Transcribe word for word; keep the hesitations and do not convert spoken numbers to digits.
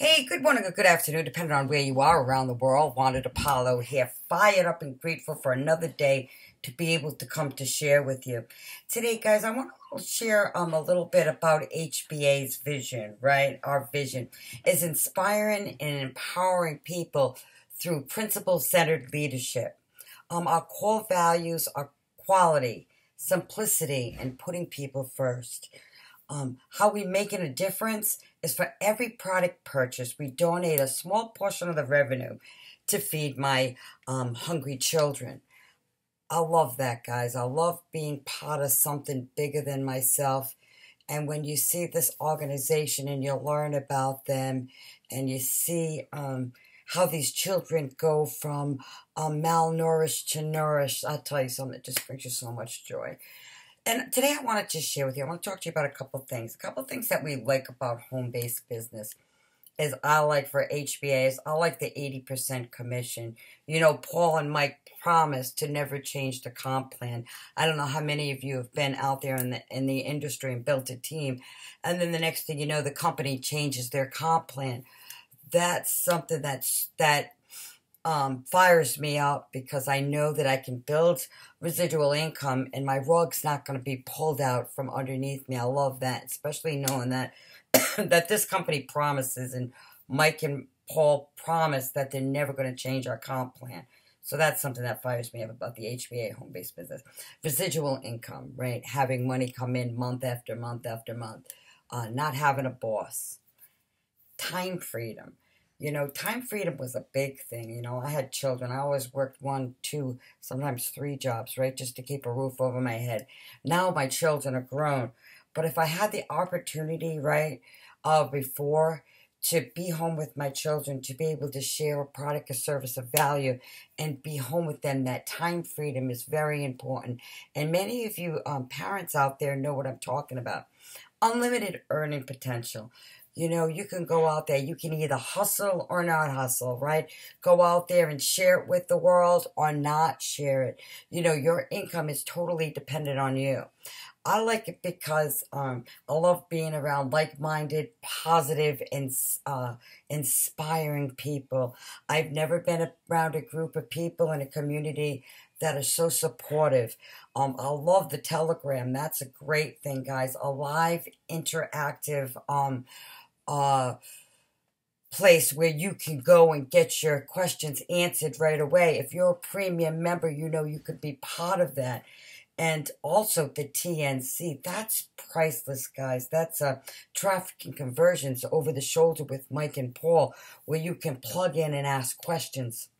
Hey, good morning or good afternoon, depending on where you are around the world. Wanda Apollo here, fired up and grateful for another day to be able to come to share with you. Today, guys, I want to share um, a little bit about H B A's vision, right? Our vision is inspiring and empowering people through principle-centered leadership. Um, our core values are quality, simplicity, and putting people first. Um, how we making a difference is for every product purchase, we donate a small portion of the revenue to feed my um, hungry children. I love that, guys. I love being part of something bigger than myself. And when you see this organization and you learn about them and you see um, how these children go from um, malnourished to nourished, I'll tell you something, it just brings you so much joy. And today I wanted to share with you, I want to talk to you about a couple of things. A couple of things that we like about home-based business is I like for H B As, I like the eighty percent commission. You know, Paul and Mike promised to never change the comp plan. I don't know how many of you have been out there in the, in the industry and built a team. And then the next thing you know, the company changes their comp plan. That's something that's, that Um, fires me up because I know that I can build residual income and my rug's not going to be pulled out from underneath me. I love that, especially knowing that that this company promises and Mike and Paul promise that they're never going to change our comp plan. So that's something that fires me up about the H B A home-based business. Residual income, right? Having money come in month after month after month. Uh, not having a boss. Time freedom. You know, time freedom was a big thing. You know, I had children. I always worked one, two, sometimes three jobs, right, just to keep a roof over my head. Now my children are grown. But if I had the opportunity, right, uh, before to be home with my children, to be able to share a product or service of value and be home with them, that time freedom is very important. And many of you um, parents out there know what I'm talking about. Unlimited earning potential. You know, you can go out there. You can either hustle or not hustle, right? Go out there and share it with the world or not share it. You know, your income is totally dependent on you. I like it because um, I love being around like-minded, positive, and uh, inspiring people. I've never been around a group of people in a community that are so supportive. Um, I love the Telegram. That's a great thing, guys. A live, interactive um. Uh, place where you can go and get your questions answered right away. If you're a premium member, you know you could be part of that. And also the T N C, that's priceless, guys. That's a traffic and conversions over the shoulder with Mike and Paul, where you can plug in and ask questions.